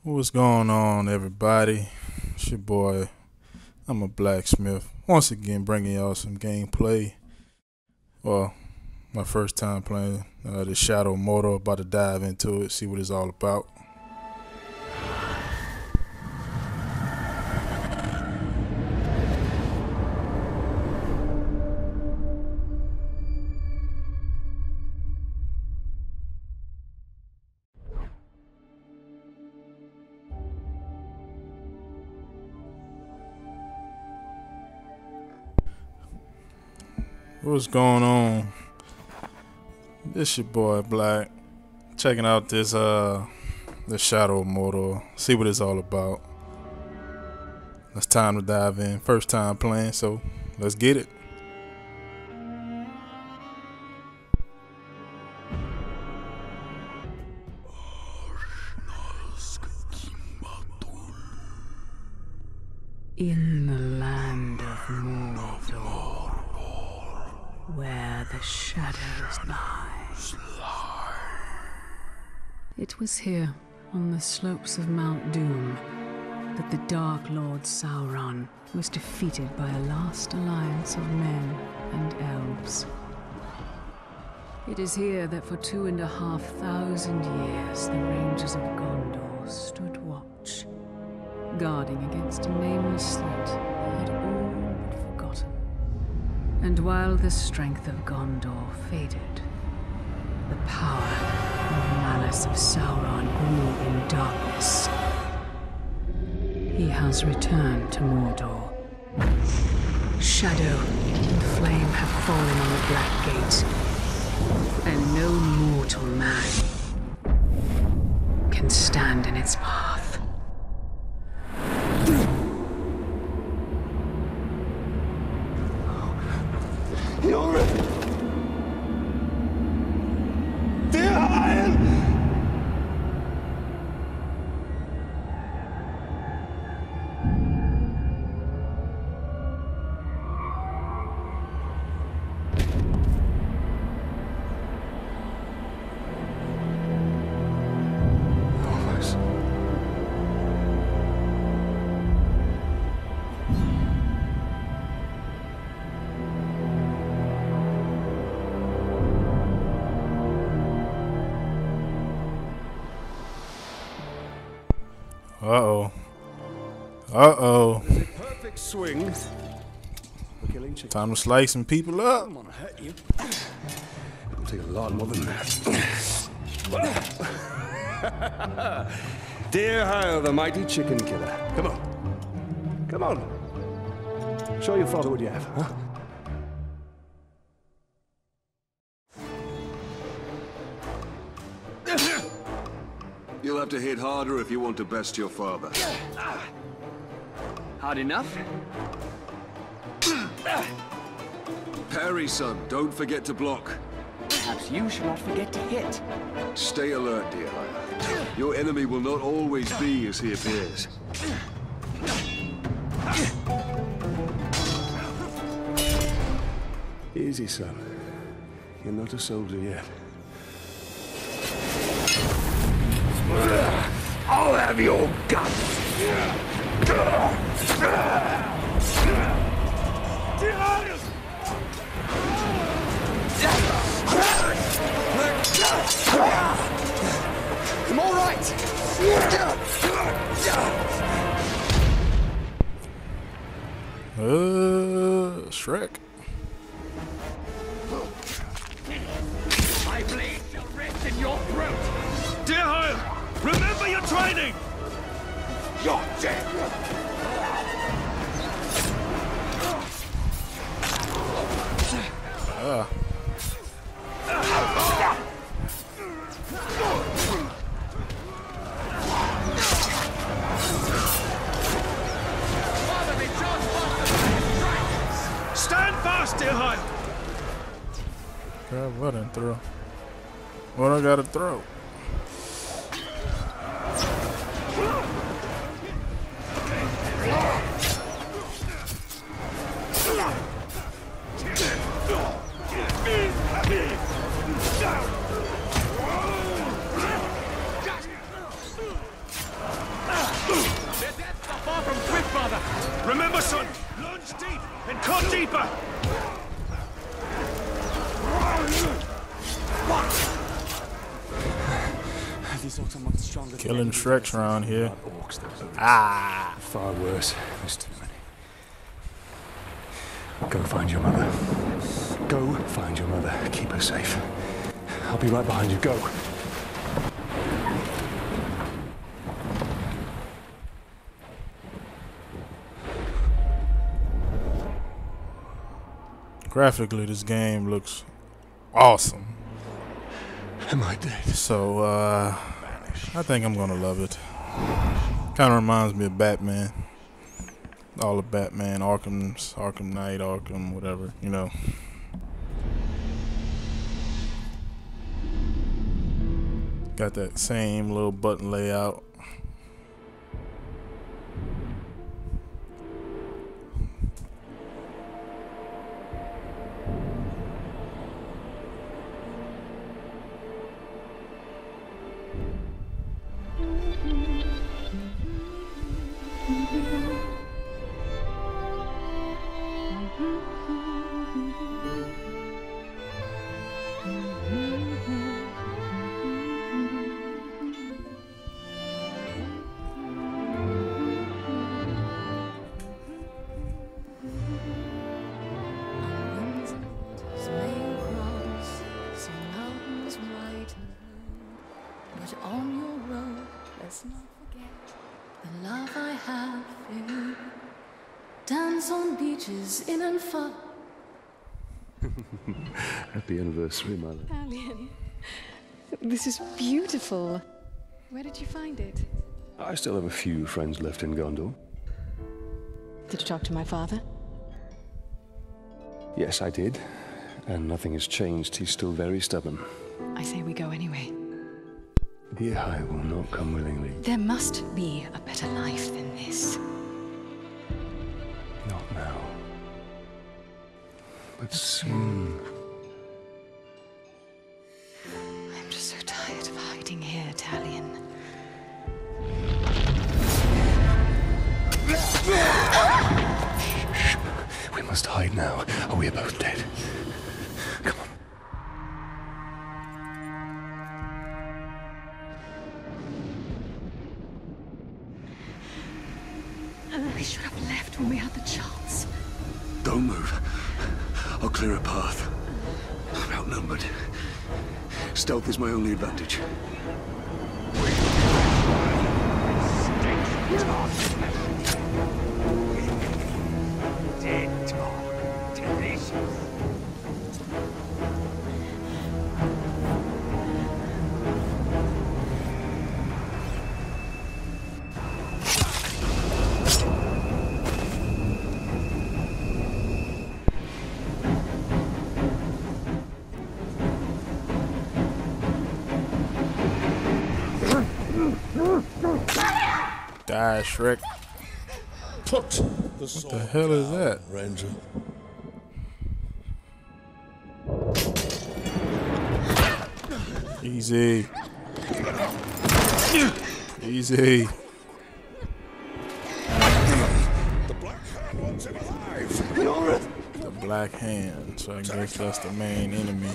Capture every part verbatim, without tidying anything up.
What's going on, everybody? It's your boy, I'm a blacksmith, once again bringing y'all some gameplay. Well, my first time playing uh, the Shadow of Mordor. About to dive into it, see what it's all about. What's going on? This your boy Black, checking out this uh the Shadow of Mordor, see what it's all about. It's time to dive in. First time playing, so let's get it. In the land of Mordor, where the shadows lie. It was here, on the slopes of Mount Doom, that the Dark Lord Sauron was defeated by a last alliance of men and elves. It is here that for two and a half thousand years the rangers of Gondor stood watch, guarding against a nameless threat they had all but forgotten. And while the strength of Gondor faded, the power and malice of Sauron grew in darkness. He has returned to Mordor. Shadow and flame have fallen on the Black Gate, and no mortal man can stand in its path. Uh-oh. Uh-oh. Perfect swing. Time to slice some people up. I'm gonna hurt you. It'll take a lot more than that. Dear Hyle, the mighty chicken killer. Come on. Come on. Show your father what you have, huh? You'll have to hit harder if you want to best your father. Hard enough? Parry, son. Don't forget to block. Perhaps you should not forget to hit. Stay alert, dear Hyle. Your enemy will not always be as he appears. Easy, son. You're not a soldier yet. I'll have your guts! I'm all right! Uh, Shrek. My blade shall rest in your throat! Dear Hyle! Remember your training! You're dead! Uh. Stand fast, dear Hyle! Grab what and throw. What I gotta throw? Remember, son, lunge deep and cut deeper. What? These orcs are much stronger. Killing Shreks around here. Orcs, ah, far worse. There's too many. Go find your mother. Go find your mother. Keep her safe. I'll be right behind you. Go. Graphically, this game looks awesome. Am I dead? So, uh, I think I'm gonna love it. Kind of reminds me of Batman. All of Batman, Arkham, Arkham Knight, Arkham, whatever, you know. Got that same little button layout. Happy anniversary, my love. Talion, this is beautiful. Where did you find it? I still have a few friends left in Gondor. Did you talk to my father? Yes, I did. And nothing has changed. He's still very stubborn. I say we go anyway. Yeah, I will not come willingly. There must be a better life than this. Not now. But soon. I'm just so tired of hiding here, Talion. Shh. We must hide now, or we are both dead. Come on. Oh, we should have left when we had the chance. Don't move. I'll clear a path. I'm outnumbered. Stealth is my only advantage. Dead talk. Delicious. Die, Shrek. Put the what the hell is that? Ranger. Easy. Easy. The Black Hand wants him alive. Yorith. The Black Hand. So I guess that's the main enemy.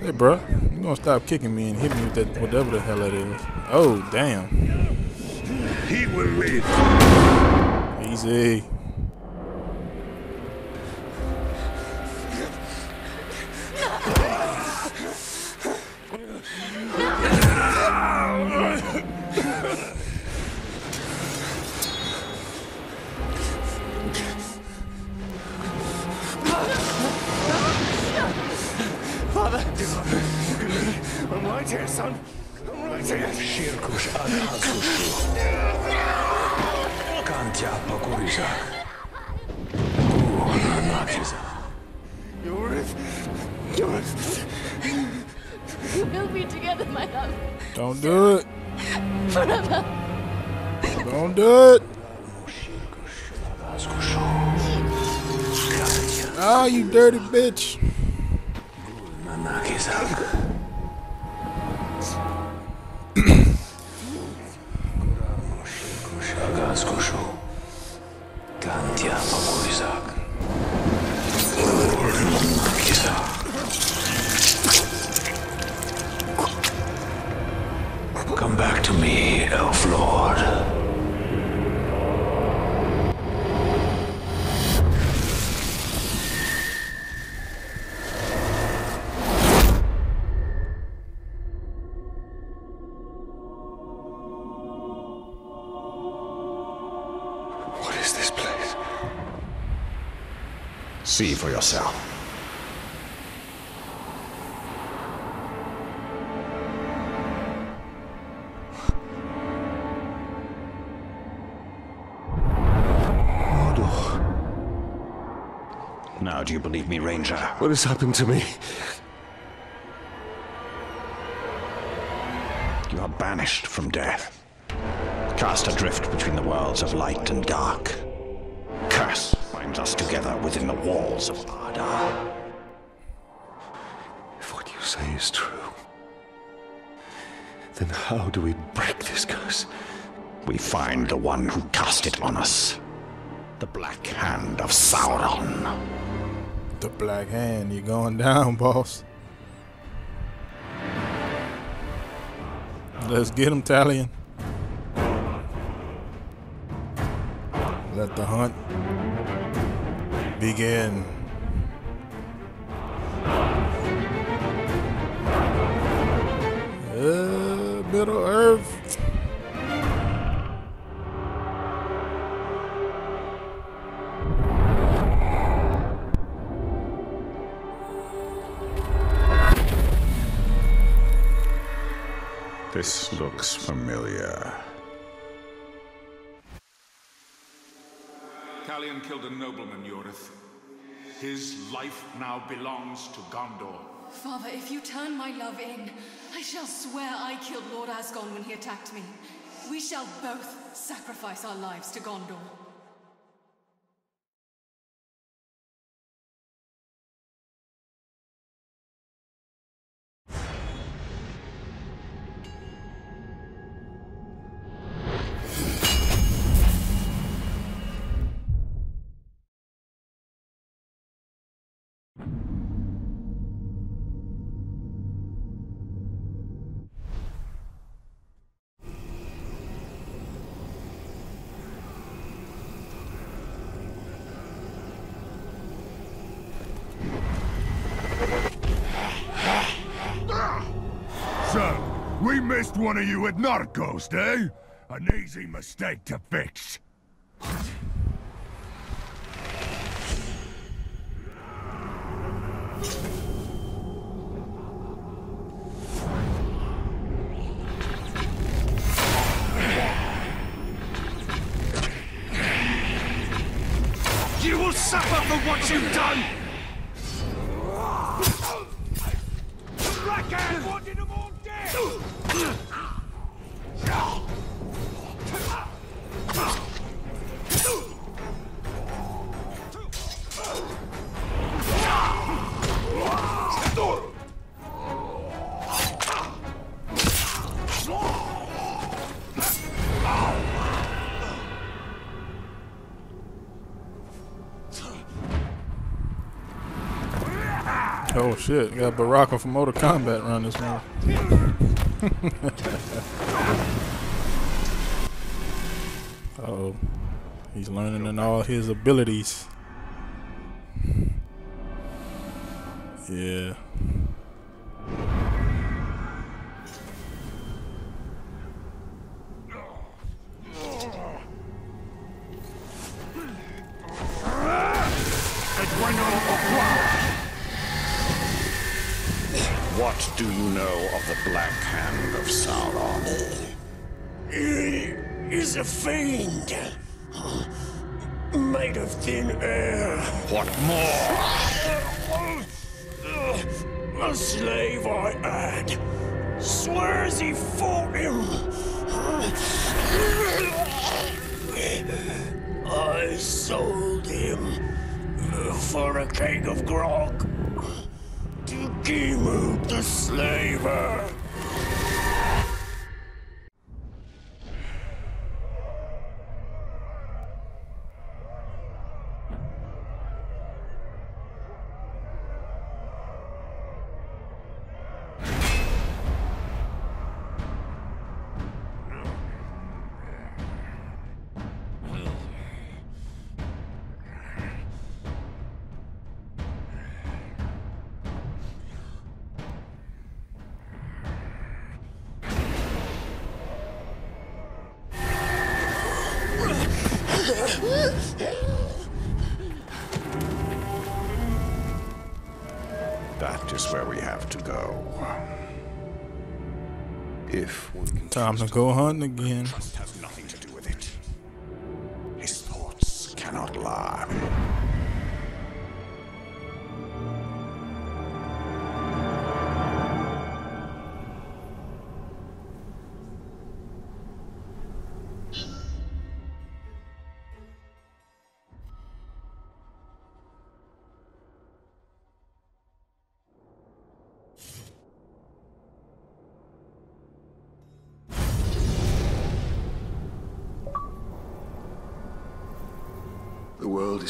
Hey, bruh, you gonna stop kicking me and hit me with that whatever the hell it is. Oh, damn. He will live. Easy. You're it. You're it. We'll be together, my love. Don't do it. Forever. Don't do it. Oh, you dirty bitch. Come back to me, Elf Lord. What is this place? See for yourself. Now do you believe me, Ranger? What has happened to me? You are banished from death. Cast adrift between the worlds of light and dark. Curse binds us together within the walls of Arda. If what you say is true, then how do we break this curse? We find the one who cast it on us. The Black Hand of Sauron. The Black Hand, you're going down, boss. Let's get him, Talion. Let the hunt begin. Uh, Middle-earth. This looks familiar. Talion killed a nobleman, Yorith. His life now belongs to Gondor. Father, if you turn my love in, I shall swear I killed Lord Asgon when he attacked me. We shall both sacrifice our lives to Gondor. Missed one of you at Narco's, eh? An easy mistake to fix. You will suffer for what you've done! Black wanted them all dead! Oh shit, got Baraka from Mortal Kombat around this one. uh oh. He's learning in all his abilities. Yeah. What do you know of the Black Hand of Sauron? It is a fiend made of thin air. What more? A slave I had. Swears he fought him. I sold him for a cake of grog to Gemu the slaver. Time to go hunting again. Trust has nothing to do with it. His thoughts cannot lie.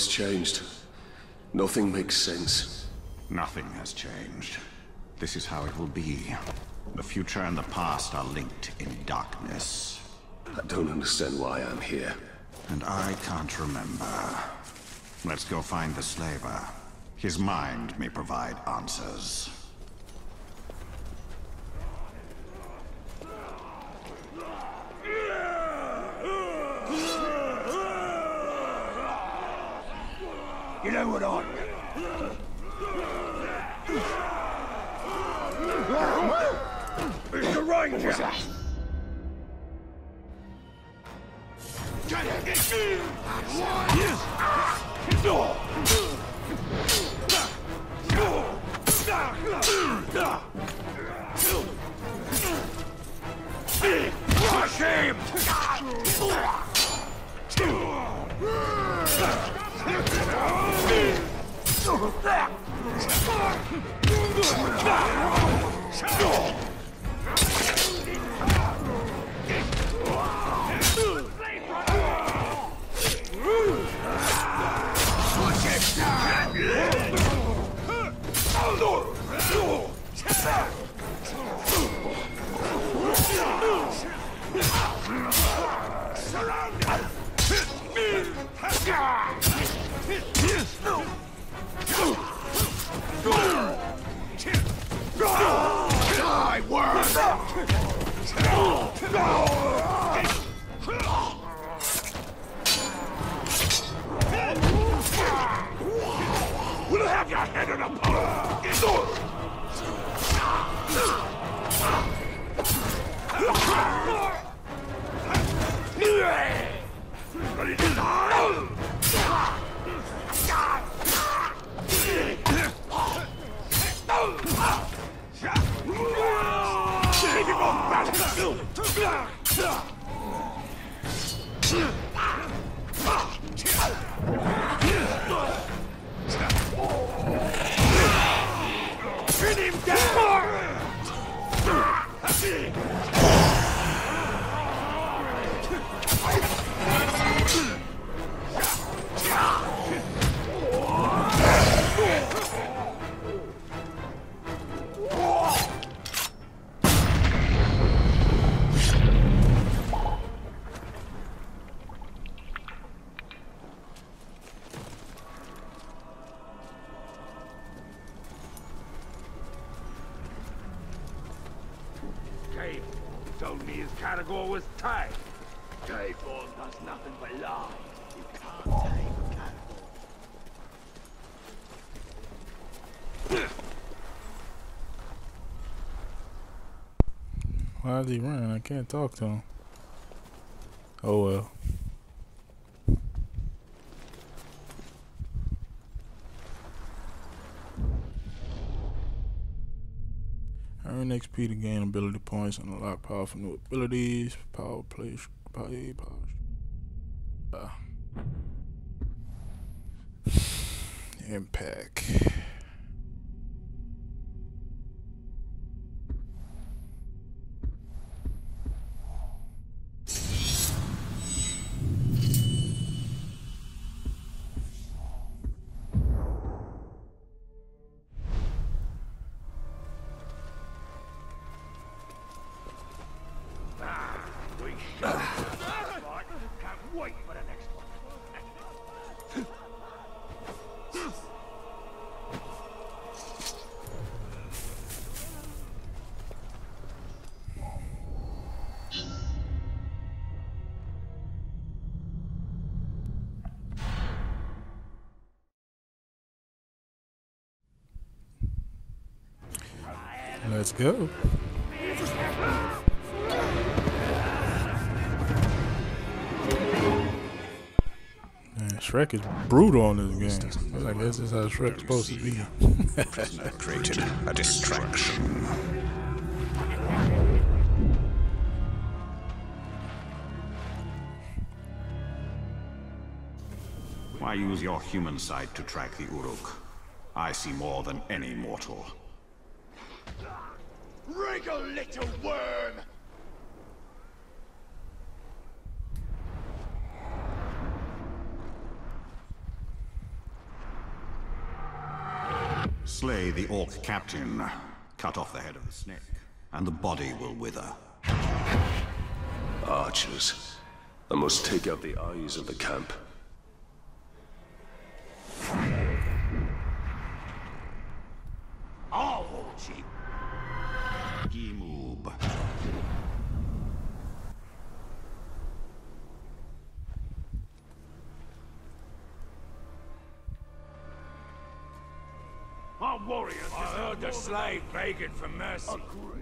Changed. Nothing makes sense. Nothing has changed. This is how it will be. The future and the past are linked in darkness. I don't understand why I'm here. And I can't remember. Let's go find the slaver. His mind may provide answers. You know what I mean? It's the Ranger! Crush him! Why did he run? I can't talk to him. Oh well. Earn X P to gain ability points and unlock powerful new abilities. Power play, power, power. Uh, impact. Let's go. Man, Shrek is brutal on this game. I guess that's how Shrek's supposed to be. Prisoner created a distraction. Why use your human sight to track the Uruk? I see more than any mortal. Wriggle, little worm! Slay the orc captain, cut off the head of the snake, and the body will wither. Archers. I must take out the eyes of the camp. Our war chief. Gimoob. Our warriors. I heard the slave begging for mercy,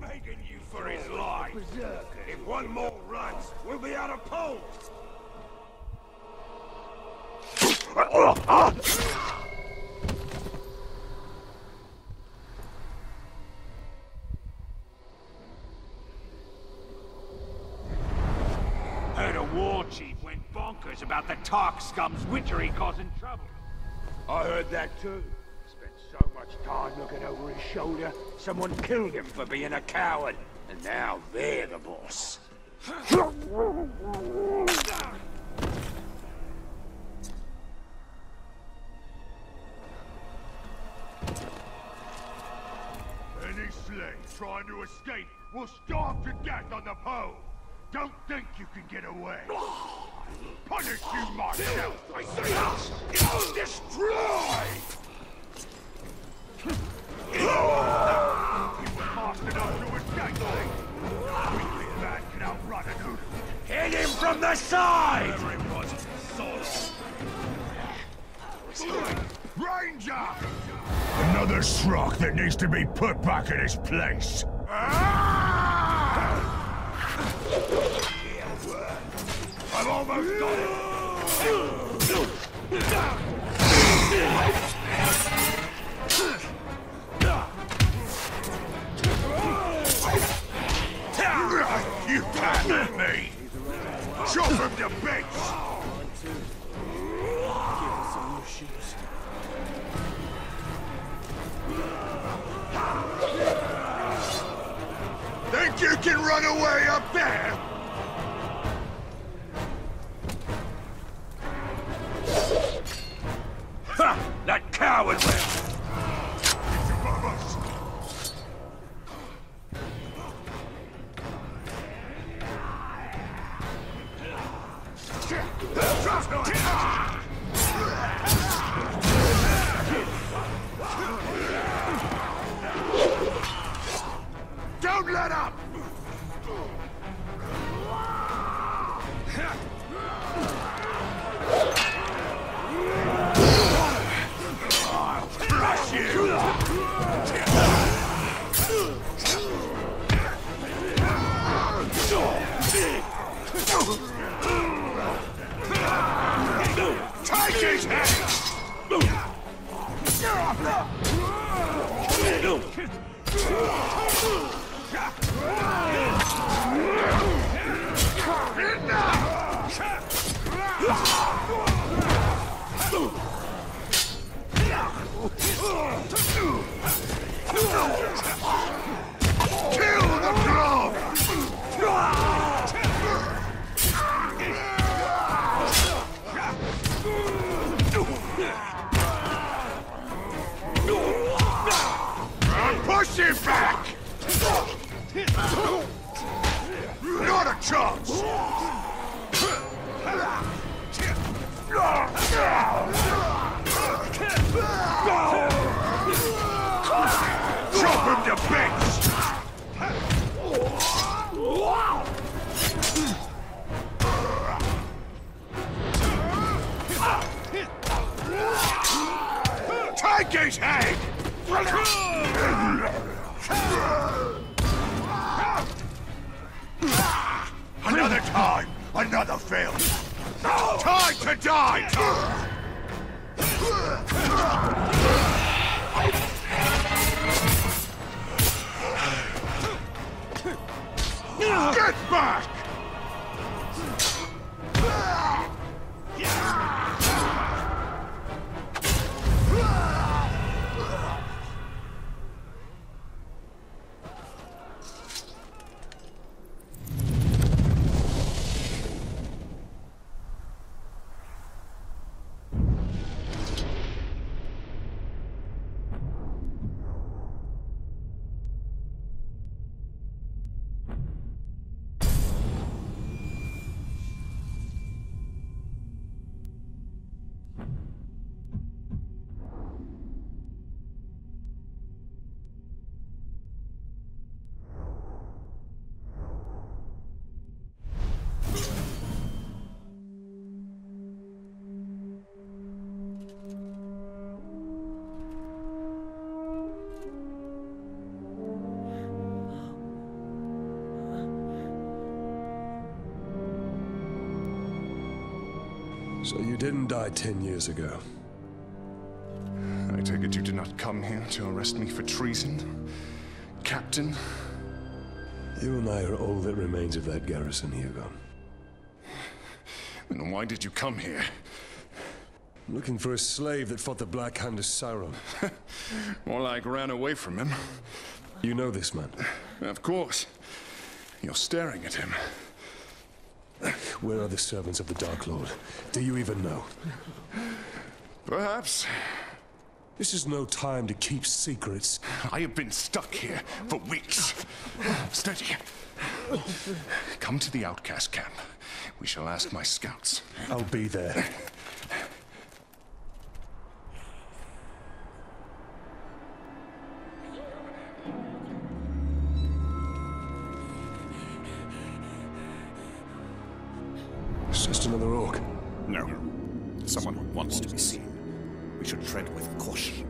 begging you for his life. If one more runs, we'll be out of poles. About the Tark scum's witchery causing trouble. I heard that too. Spent so much time looking over his shoulder, someone killed him for being a coward. And now they're the boss. Any slave trying to escape will starve to death on the pole. Don't think you can get away. Punish you myself, I say! Destroy! You were fast enough to escape me! A weakly man can outrun a hoodoo! Hit him from the side! Ranger! Another shrock that needs to be put back in its place! I've almost got it! You can't hit me! Chop him to bits! Give us all your shoes. Think you can run away up there? Ha! That coward went! It's above us! Don't let up! Boom! Not a chance! Chop him to bits! Take his head! Another time, another fail. Time to die! Get back! So you didn't die ten years ago. I take it you did not come here to arrest me for treason, Captain? You and I are all that remains of that garrison, Hugo. Then why did you come here? I'm looking for a slave that fought the Black Hand of Sauron. More like ran away from him. You know this man? Of course. You're staring at him. Where are the servants of the Dark Lord? Do you even know? Perhaps. This is no time to keep secrets. I have been stuck here for weeks. Steady. Come to the outcast camp. We shall ask my scouts. I'll be there. Just another orc. No. Someone who wants to be seen. We should tread with caution.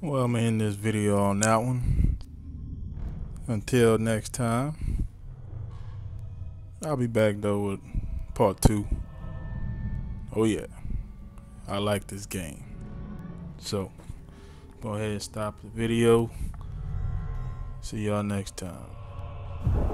Well, I'm gonna end this video on that one. Until next time. I'll be back though with part two. Oh yeah. I like this game, so go ahead and stop the video. See y'all next time.